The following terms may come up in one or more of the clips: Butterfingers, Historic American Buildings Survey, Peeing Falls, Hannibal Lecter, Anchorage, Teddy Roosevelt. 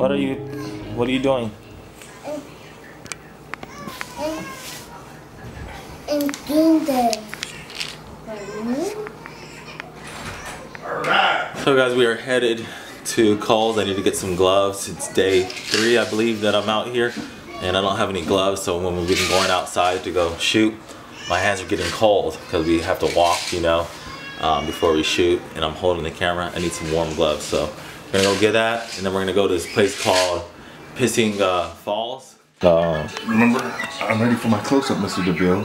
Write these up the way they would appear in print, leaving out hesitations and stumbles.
What are you doing? I'm doing this. So guys, we are headed to Kohl's. I need to get some gloves. It's day 3, I believe, that I'm out here, and I don't have any gloves. So when we've been going outside to go shoot, my hands are getting cold because we have to walk, you know, before we shoot. And I'm holding the camera. I need some warm gloves. So we're gonna go get that, and then we're gonna go to this place called Peeing Falls. Remember, I'm ready for my close-up, Mr. DeVille.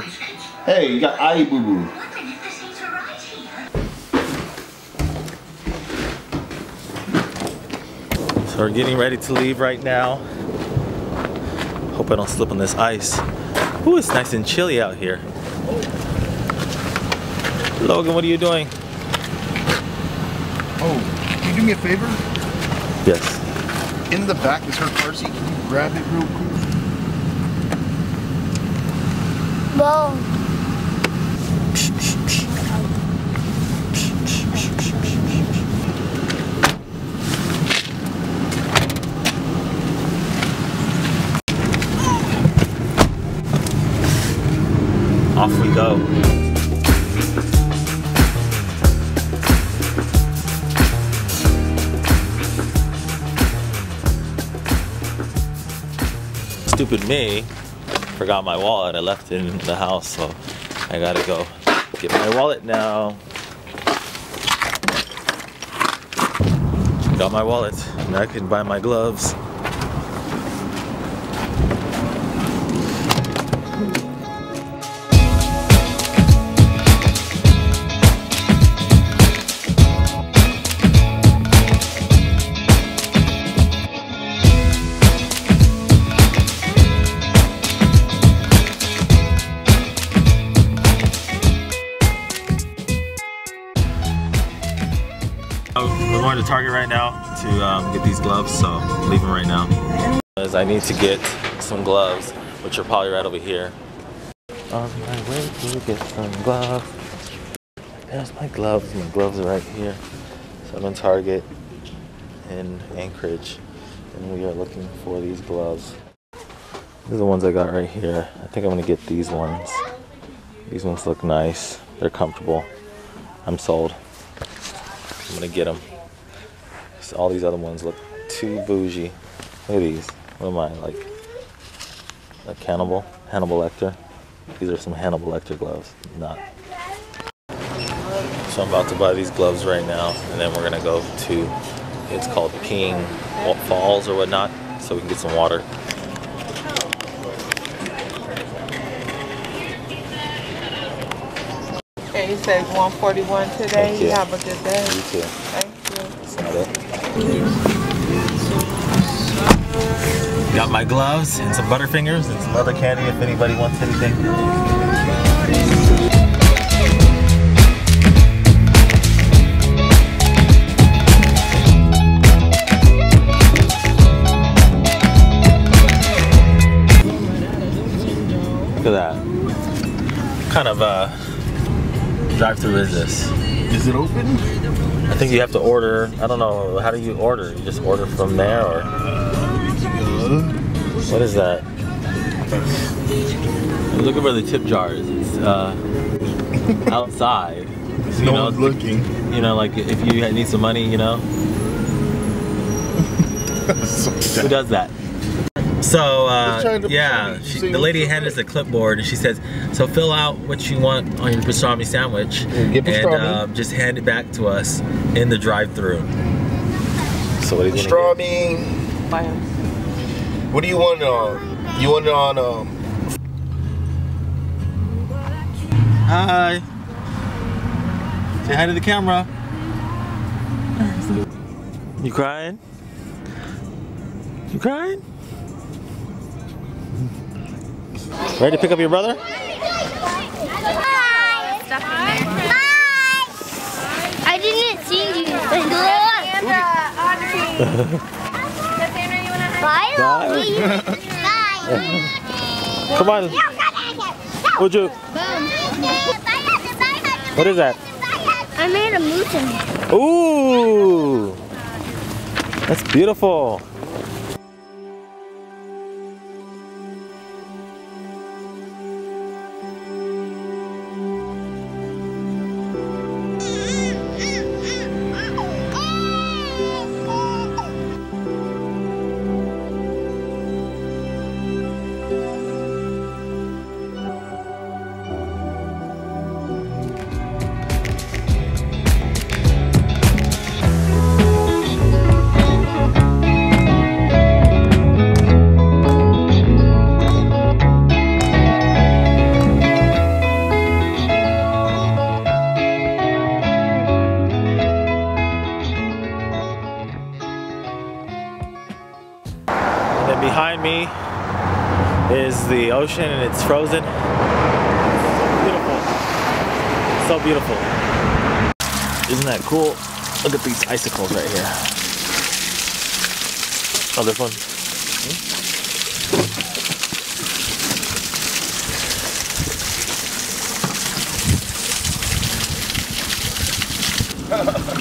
Hey, you got eye boo boo. So we're getting ready to leave right now. Hope I don't slip on this ice. Ooh, it's nice and chilly out here. Logan, what are you doing? Oh, can you do me a favor? Yes. In the back is her car seat. Can you grab it real quick? No. Off we go. Stupid me, forgot my wallet. I left it in the house, so I gotta go get my wallet now. Got my wallet, and I can buy my gloves. We're going to Target right now to get these gloves, so I'm leaving right now. I need to get some gloves, which are probably right over here. On my way to get some gloves. There's my gloves. My gloves are right here. So I'm in Target in Anchorage, and we are looking for these gloves. These are the ones I got right here. I think I'm going to get these ones. These ones look nice. They're comfortable. I'm sold. I'm gonna get them. So all these other ones look too bougie. Look at these. What am I, like a cannibal? Hannibal Lecter? These are some Hannibal Lecter gloves. Not. So I'm about to buy these gloves right now, and then we're gonna go to, it's called Peeing Falls or whatnot, so we can get some water. He says 141 today. You have a good day. You too. Thank you. Got my gloves and some Butterfingers and some other candy if anybody wants anything. Look at that. Kind of drive-through is this? Is it open? I think you have to order. I don't know. How do you order? You just order from there, or what is that? I'm looking where the tip jar is. It's outside. You know, it's looking. You know, like if you need some money, you know. So who does that? So, yeah, the lady handed us a clipboard, and she says, so fill out what you want on your pastrami sandwich, and just hand it back to us in the drive-thru. So what are you pastrami. What do you want on? You want on, Hi. Say hi to the camera. You crying? You crying? Ready to pick up your brother? Hi. Hi. I didn't see you. Bye. Come on. Would you? What is that? I made a mountain. Ooh. That's beautiful. Behind me is the ocean and it's frozen. Beautiful. So beautiful. Isn't that cool? Look at these icicles right here. Oh, they're fun.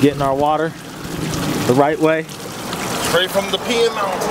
Getting our water the right way. Straight from the Peeing Mountain.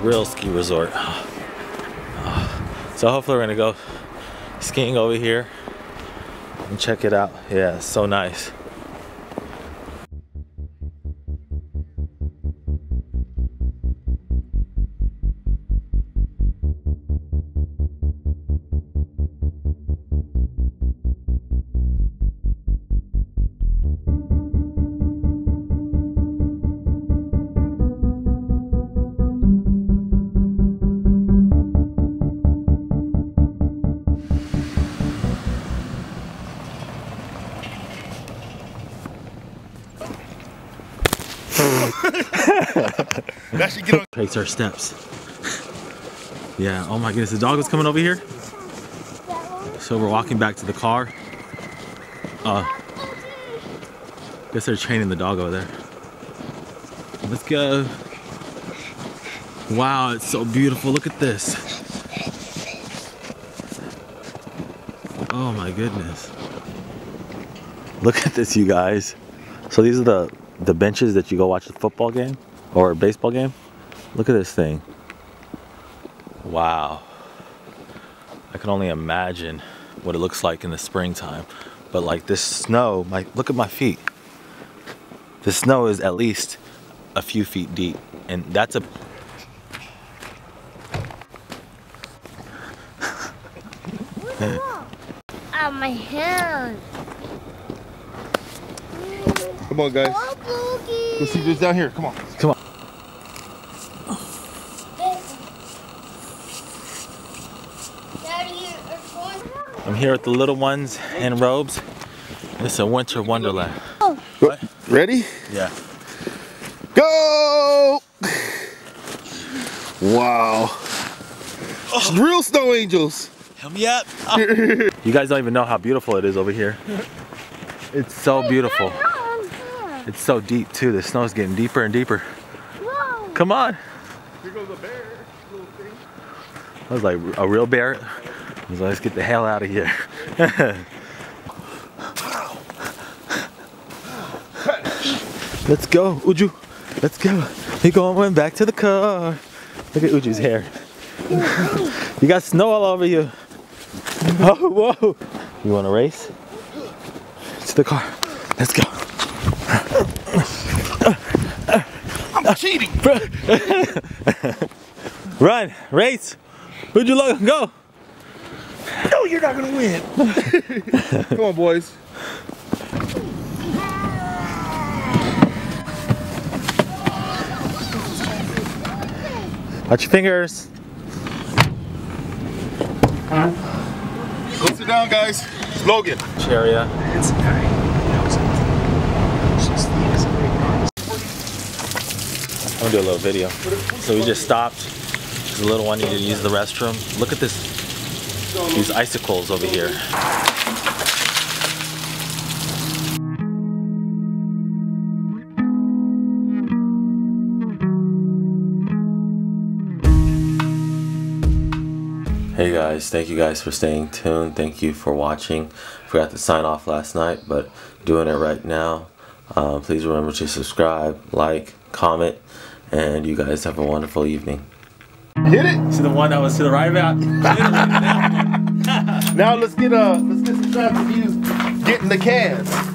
Real ski resort. So hopefully we're gonna go skiing over here and check it out. Yeah, it's so nice. That should get on. Takes our steps. Yeah, oh my goodness, the dog was coming over here. So we're walking back to the car. Guess they're training the dog over there. Let's go. Wow, it's so beautiful. Look at this. Oh my goodness. Look at this, you guys. So these are the benches that you go watch the football game or a baseball game. Look at this thing. Wow. I can only imagine what it looks like in the springtime. But like this snow, look at my feet. The snow is at least a few feet deep. And that's a... Oh, my hand. Come on, guys. Let's see what's down here. Come on. Come on. I'm here with the little ones in robes. It's a winter wonderland. What? Ready? Yeah. Go! Wow. Oh. Real snow angels. Help me up. Oh. You guys don't even know how beautiful it is over here. It's so beautiful. It's so deep too. The snow's getting deeper and deeper. Whoa. Come on. Here goes a bear, little thing. That was like a real bear. I was like, let's get the hell out of here. Let's go, Uju. Let's go. He's going back to the car. Look at Uju's hair. You got snow all over you. Oh, whoa. You want to race? To the car. Let's go. I'm cheating. Run, race. Who'd you look? Go. No, you're not gonna win. Come on, boys. Watch your fingers. Go sit down, guys. It's Logan. Cheerio. It's okay. I'm gonna do a little video. So we just stopped. The little one needed to use the restroom. Look at this, these icicles over here. Hey guys, thank you guys for staying tuned. Thank you for watching. Forgot to sign off last night, but doing it right now. Please remember to subscribe, like, comment, and you guys have a wonderful evening. Hit it. To the one that was to the right about. Now let's get some shots of you getting the cans.